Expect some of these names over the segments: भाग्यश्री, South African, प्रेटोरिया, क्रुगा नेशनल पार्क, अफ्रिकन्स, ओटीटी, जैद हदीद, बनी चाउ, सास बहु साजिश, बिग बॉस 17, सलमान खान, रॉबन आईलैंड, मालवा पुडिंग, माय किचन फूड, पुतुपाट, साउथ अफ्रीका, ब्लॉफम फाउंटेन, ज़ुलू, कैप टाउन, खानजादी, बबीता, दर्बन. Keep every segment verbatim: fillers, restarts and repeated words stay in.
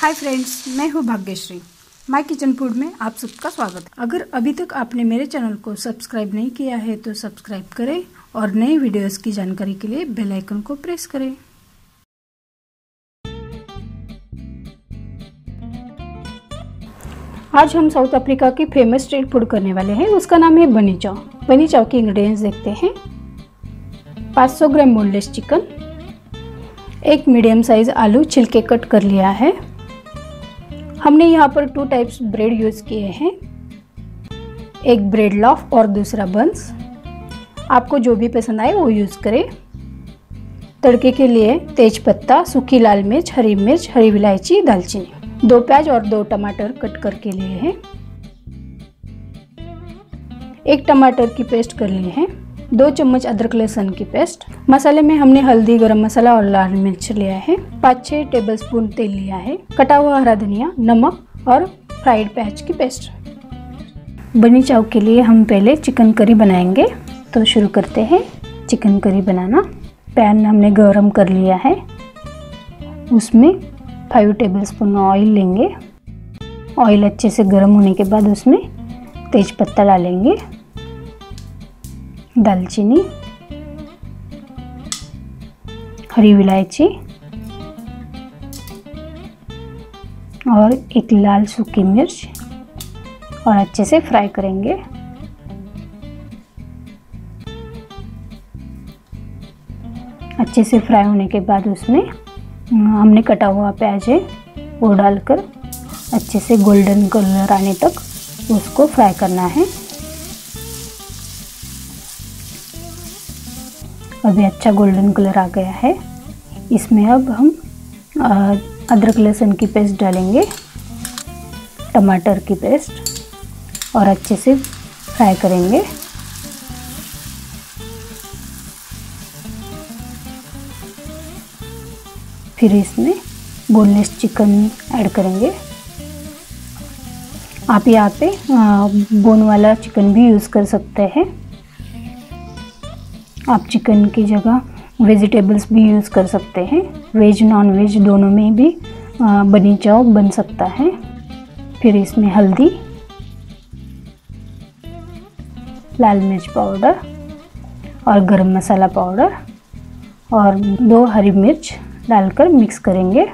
Hi friends, मैं हूँ भाग्यश्री। माय किचन फूड में आप सबका स्वागत है। अगर अभी तक आपने मेरे चैनल को सब्सक्राइब नहीं किया है तो सब्सक्राइब करें और नए वीडियोस की जानकारी के लिए बेल आइकन को प्रेस करें। आज हम साउथ अफ्रीका की फेमस स्ट्रीट फूड करने वाले हैं, उसका नाम है बनी चाउ। बनी चाउ के इंग्रेडिएंट्स देखते हैं। पाँच सौ ग्राम बोनलेस चिकन, एक मीडियम साइज आलू छिलके कट कर लिया है। हमने यहाँ पर टू टाइप्स ब्रेड यूज़ किए हैं, एक ब्रेड लॉफ और दूसरा बंस। आपको जो भी पसंद आए वो यूज़ करें। तड़के के लिए तेज पत्ता, सूखी लाल मिर्च, हरी मिर्च, हरी इलायची, दालचीनी, दो प्याज और दो टमाटर कट करके लिए हैं। एक टमाटर की पेस्ट कर लिए हैं। दो चम्मच अदरक लहसुन की पेस्ट। मसाले में हमने हल्दी, गरम मसाला और लाल मिर्च लिया है। पाँच छः टेबलस्पून तेल लिया है। कटा हुआ हरा धनिया, नमक और फ्राइड प्याज की पेस्ट। बनी चाउ के लिए हम पहले चिकन करी बनाएंगे, तो शुरू करते हैं चिकन करी बनाना। पैन हमने गरम कर लिया है, उसमें फाइव टेबलस्पून ऑयल लेंगे। ऑयल अच्छे से गर्म होने के बाद उसमें तेज पत्ता डालेंगे, दालचीनी, हरी इलायची और एक लाल सूखी मिर्च, और अच्छे से फ्राई करेंगे। अच्छे से फ्राई होने के बाद उसमें हमने कटा हुआ प्याज है वो डालकर अच्छे से गोल्डन कलर आने तक उसको फ्राई करना है। अभी अच्छा गोल्डन कलर आ गया है। इसमें अब हम अदरक लहसुन की पेस्ट डालेंगे, टमाटर की पेस्ट, और अच्छे से फ्राई करेंगे। फिर इसमें बोनलेस चिकन ऐड करेंगे। आप यहाँ पे बोन वाला चिकन भी यूज़ कर सकते हैं। आप चिकन की जगह वेजिटेबल्स भी यूज़ कर सकते हैं। वेज नॉन वेज दोनों में भी बनी चाउ बन सकता है। फिर इसमें हल्दी, लाल मिर्च पाउडर और गरम मसाला पाउडर और दो हरी मिर्च डालकर मिक्स करेंगे।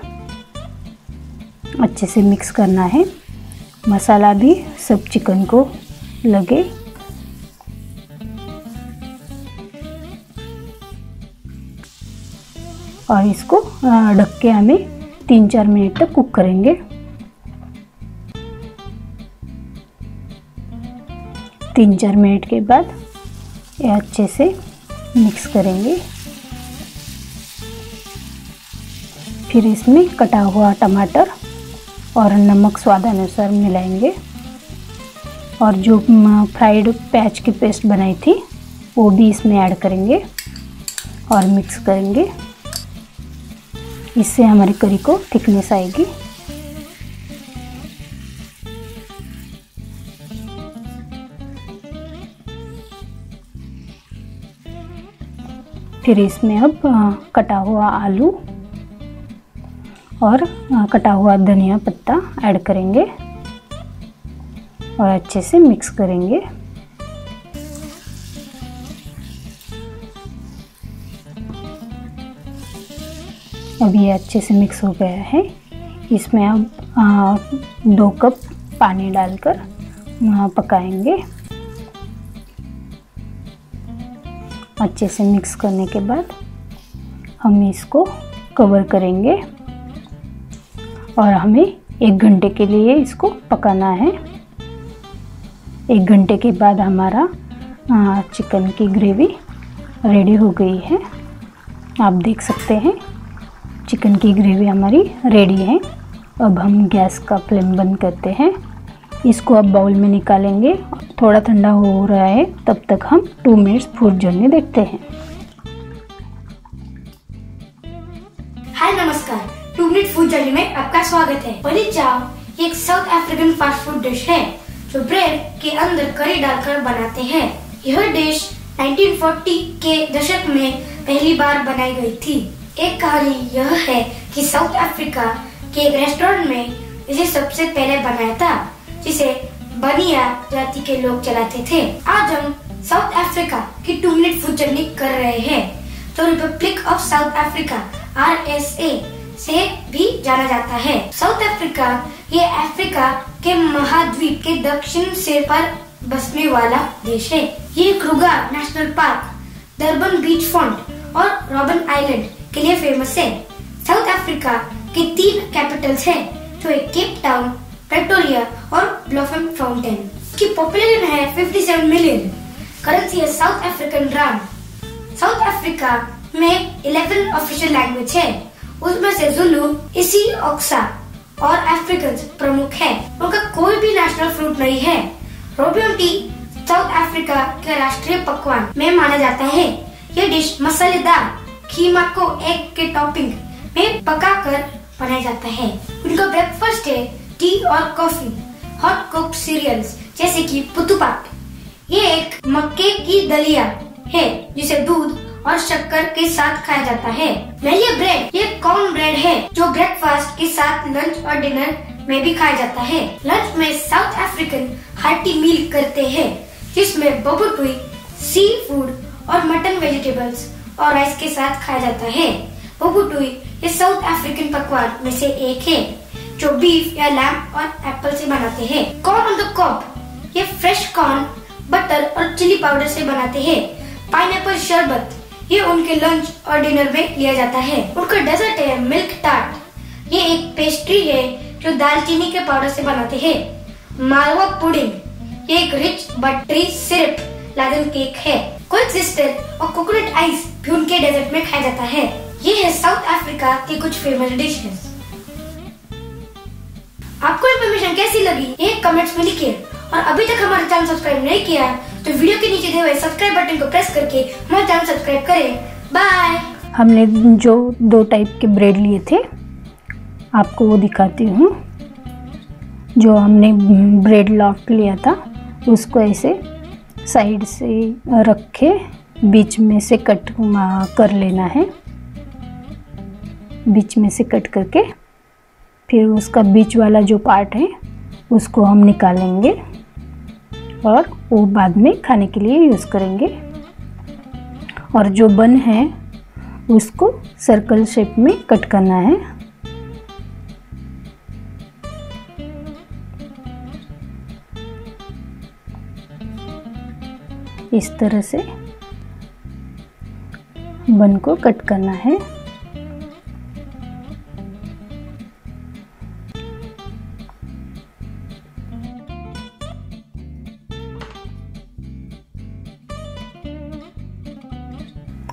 अच्छे से मिक्स करना है, मसाला भी सब चिकन को लगे। और इसको ढक के हमें तीन चार मिनट तक कुक करेंगे। तीन चार मिनट के बाद ये अच्छे से मिक्स करेंगे। फिर इसमें कटा हुआ टमाटर और नमक स्वादानुसार मिलाएंगे, और जो फ्राइड प्याज की पेस्ट बनाई थी वो भी इसमें ऐड करेंगे और मिक्स करेंगे। इससे हमारी करी को थिकनेस आएगी। फिर इसमें अब कटा हुआ आलू और कटा हुआ धनिया पत्ता ऐड करेंगे और अच्छे से मिक्स करेंगे। अभी अच्छे से मिक्स हो गया है। इसमें अब आ, दो कप पानी डालकर पकाएंगे। अच्छे से मिक्स करने के बाद हम इसको कवर करेंगे और हमें एक घंटे के लिए इसको पकाना है। एक घंटे के बाद हमारा आ, चिकन की ग्रेवी रेडी हो गई है। आप देख सकते हैं चिकन की ग्रेवी हमारी रेडी है। अब हम गैस का फ्लेम बंद करते हैं। इसको अब बाउल में निकालेंगे। थोड़ा ठंडा हो रहा है, तब तक हम टू मिनट्स फूड जर्नी देखते हैं। हाय नमस्कार, टू मिनट फूड जर्नी में आपका स्वागत है। बनी चाउ एक South African fast food dish है जो ब्रेड के अंदर करी डालकर बनाते हैं। यह डिश नाइनटीन फोर्टी के दशक में पहली बार बनाई गयी थी। एक कहानी यह है कि साउथ अफ्रीका कि एक रेस्टोरेंट में इसे सबसे पहले बनाया था, जिसे बनिया जाति के लोग चलाते थे। आज हम साउथ अफ्रीका की टू मिनट फूड जर्नी कर रहे हैं, तो Republic of साउथ अफ्रीका R S A से भी जाना जाता है। साउथ अफ्रीका ये अफ्रीका के महाद्वीप के दक्षिण सिरे पर बसने वाला देश है। ये क्रुगा नेशनल पार्क, दर्बन beach front और रॉबन आईलैंड के लिए फेमस है। साउथ अफ्रीका के तीन कैपिटल्स हैं, जो है कैप टाउन, प्रेटोरिया और ब्लॉफम फाउंटेन। की पॉपुलेशन है सत्तावन मिलियन। करेंसी है साउथ अफ्रीकन रैंड। साउथ अफ्रीका में ग्यारह ऑफिशियल लैंग्वेज है, उसमें से ज़ुलू, इसी ऑक्सा और अफ्रिकन्स प्रमुख है। उनका कोई भी नेशनल फ्रूट नहीं है। रॉबन टी साउथ अफ्रीका के राष्ट्रीय पकवान में माना जाता है। ये डिश मसालेदार खीमा को एग के टॉपिंग में पकाकर बनाया जाता है। उनका ब्रेकफास्ट है टी और कॉफी, हॉट कुक सीरियल्स जैसे कि पुतुपाट। ये एक मक्के की दलिया है, जिसे दूध और शक्कर के साथ खाया जाता है। नरिया ब्रेड ये कॉर्न ब्रेड है, जो ब्रेकफास्ट के साथ लंच और डिनर में भी खाया जाता है। लंच में साउथ अफ्रीकन हार्टी मील करते हैं, जिसमें उबु टुई, सी फूड और मटन वेजिटेबल्स और राइस के साथ खाया जाता है। उबु टुई ये साउथ अफ्रीकन पकवान में से एक है, जो बीफ या लैम्ब और एप्पल से बनाते हैं। कॉर्न ऑन द कॉब ये फ्रेश कॉर्न, बटर और चिली पाउडर से बनाते हैं। पाइनएप्पल शरबत ये उनके लंच और डिनर में लिया जाता है। उनका डेजर्ट है मिल्क टार्ट। ये एक पेस्ट्री है, जो दालचीनी के पाउडर से बनाते हैं। मालवा पुडिंग ये एक rich buttery syrup laden cake है। कोक सिस्टर और कोकोनट आइस भी उनके डेजर्ट में खाया जाता है। ये है साउथ अफ्रीका के कुछ फेमस डिशेस। आपको इन्फॉर्मेशन कैसी लगी, ये कमेंट्स में लिखिए। और अभी तक हमारा चैनल सब्सक्राइब नहीं किया तो वीडियो के नीचे दिए हुए सब्सक्राइब बटन को प्रेस करके हमारा चैनल सब्सक्राइब करें। बाय। हमने जो दो टाइप के ब्रेड लिए थे, आपको वो दिखाती हूँ। जो हमने ब्रेड लॉफ्ट लिया था, उसको ऐसे साइड से रख के बीच में से कट कर लेना है। बीच में से कट करके फिर उसका बीच वाला जो पार्ट है उसको हम निकालेंगे और वो बाद में खाने के लिए यूज़ करेंगे। और जो बन है उसको सर्कल शेप में कट करना है। इस तरह से बन को कट करना है।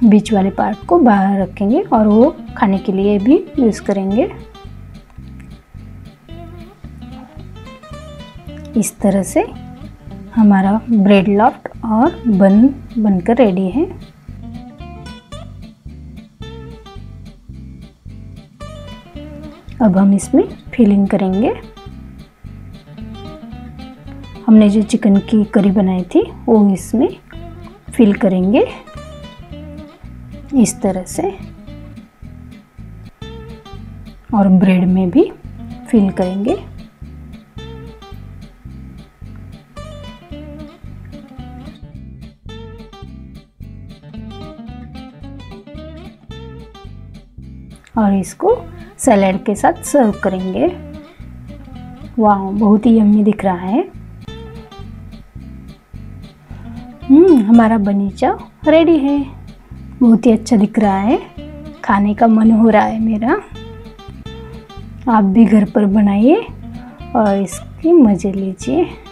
बीच वाले पार्ट को बाहर रखेंगे और वो खाने के लिए भी यूज करेंगे। इस तरह से हमारा ब्रेड लॉफ्ट और बन बनकर रेडी है। अब हम इसमें फिलिंग करेंगे। हमने जो चिकन की करी बनाई थी वो इसमें फिल करेंगे। इस तरह से और ब्रेड में भी फिल करेंगे। और इसको सलाद के साथ सर्व करेंगे। वाह, बहुत ही यम्मी दिख रहा है। हम्म हमारा बनी चाउ रेडी है। बहुत ही अच्छा दिख रहा है। खाने का मन हो रहा है मेरा। आप भी घर पर बनाइए और इसके मज़े लीजिए।